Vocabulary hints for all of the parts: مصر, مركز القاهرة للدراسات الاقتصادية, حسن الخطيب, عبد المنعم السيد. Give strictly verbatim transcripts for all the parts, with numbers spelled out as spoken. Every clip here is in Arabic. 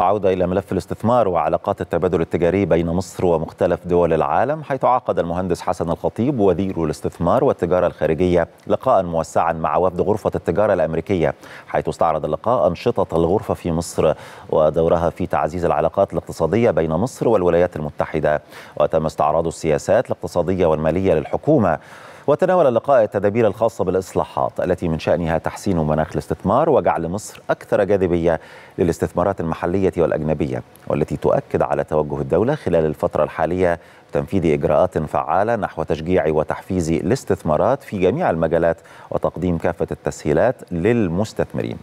عودة إلى ملف الاستثمار وعلاقات التبادل التجاري بين مصر ومختلف دول العالم، حيث عقد المهندس حسن الخطيب وزير الاستثمار والتجارة الخارجية لقاء موسعا مع وفد غرفة التجارة الأمريكية، حيث استعرض اللقاء أنشطة الغرفة في مصر ودورها في تعزيز العلاقات الاقتصادية بين مصر والولايات المتحدة، وتم استعراض السياسات الاقتصادية والمالية للحكومة. وتناول اللقاء التدابير الخاصة بالإصلاحات التي من شأنها تحسين مناخ الاستثمار وجعل مصر أكثر جاذبية للاستثمارات المحلية والأجنبية، والتي تؤكد على توجه الدولة خلال الفترة الحالية بتنفيذ إجراءات فعالة نحو تشجيع وتحفيز الاستثمارات في جميع المجالات وتقديم كافة التسهيلات للمستثمرين.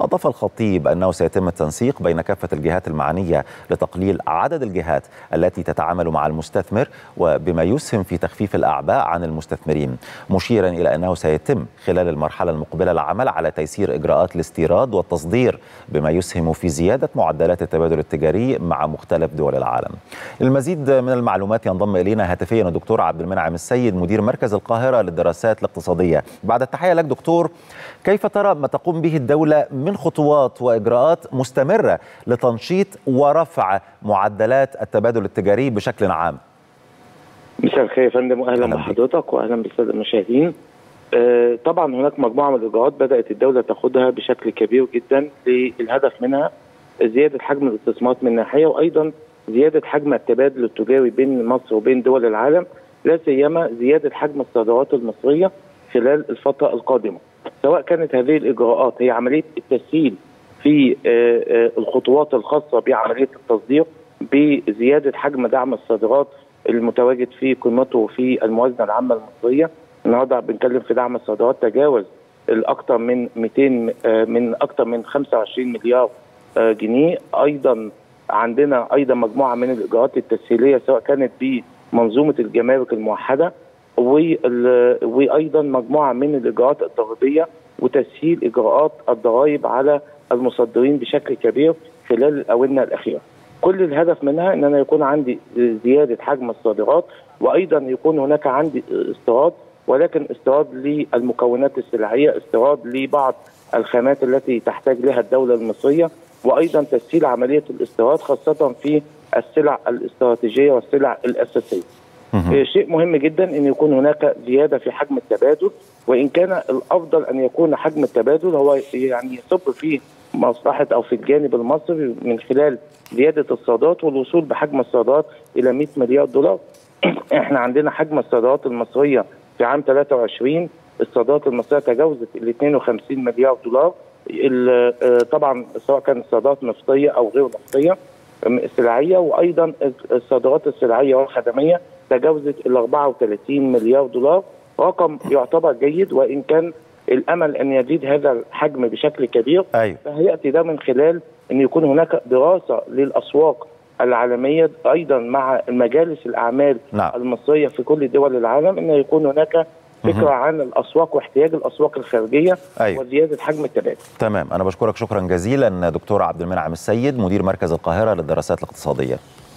أضاف الخطيب أنه سيتم التنسيق بين كافة الجهات المعنية لتقليل عدد الجهات التي تتعامل مع المستثمر وبما يسهم في تخفيف الأعباء عن المستثمرين، مشيرا إلى أنه سيتم خلال المرحلة المقبلة العمل على تيسير إجراءات الاستيراد والتصدير بما يسهم في زيادة معدلات التبادل التجاري مع مختلف دول العالم. المزيد من المعلومات ينضم إلينا هاتفيا الدكتور عبد المنعم السيد مدير مركز القاهرة للدراسات الاقتصادية. بعد التحية لك دكتور، كيف ترى ما تقوم به الدولة من خطوات وإجراءات مستمرة لتنشيط ورفع معدلات التبادل التجاري بشكل عام؟ مساء الخير يا فندم، واهلا بحضرتك واهلا بالساده المشاهدين. آه طبعا هناك مجموعه من الاجراءات بدات الدوله تاخدها بشكل كبير جدا، للهدف منها زياده حجم الاستثمارات من ناحيه، وايضا زياده حجم التبادل التجاري بين مصر وبين دول العالم، لا سيما زياده حجم الصادرات المصريه خلال الفتره القادمه. سواء كانت هذه الاجراءات هي عمليه التسهيل في آه آه الخطوات الخاصه بعمليه التصدير بزياده حجم دعم الصادرات المتواجد في قيمته في الموازنه العامه المصريه. النهارده بنتكلم في دعم الصادرات تجاوز الاكثر من مئتين من اكثر من خمسة وعشرين مليار جنيه. ايضا عندنا ايضا مجموعه من الاجراءات التسهيليه سواء كانت بمنظومه الجمارك الموحده، وايضا مجموعه من الاجراءات الضريبيه وتسهيل اجراءات الضرائب على المصدرين بشكل كبير خلال الاونه الاخيره. كل الهدف منها ان انا يكون عندي زياده حجم الصادرات، وايضا يكون هناك عندي استيراد، ولكن استيراد للمكونات السلعيه، استيراد لبعض الخامات التي تحتاج لها الدوله المصريه، وايضا تسهيل عمليه الاستيراد خاصه في السلع الاستراتيجيه والسلع الاساسيه. شيء مهم جدا ان يكون هناك زياده في حجم التبادل، وان كان الافضل ان يكون حجم التبادل هو يعني يصب فيه مصلحه او في الجانب المصري من خلال زياده الصادرات والوصول بحجم الصادرات الى مئة مليار دولار. احنا عندنا حجم الصادرات المصريه في عام ثلاثة وعشرين، الصادرات المصريه تجاوزت ال اثنين وخمسين مليار دولار، طبعا سواء كانت صادرات نفطيه او غير نفطيه سلعيه، وايضا الصادرات السلعيه والخدميه تجاوزت ال أربعة وثلاثين مليار دولار، رقم يعتبر جيد، وان كان الامل ان يزيد هذا الحجم بشكل كبير. أيوة. فهياتي ده من خلال ان يكون هناك دراسه للاسواق العالميه، ايضا مع مجالس الاعمال نعم. المصريه في كل دول العالم، ان يكون هناك فكره عن الاسواق واحتياج الاسواق الخارجيه. أيوة. وزياده حجم التبادل. تمام، انا بشكرك شكرا جزيلا دكتور عبد المنعم السيد مدير مركز القاهره للدراسات الاقتصاديه.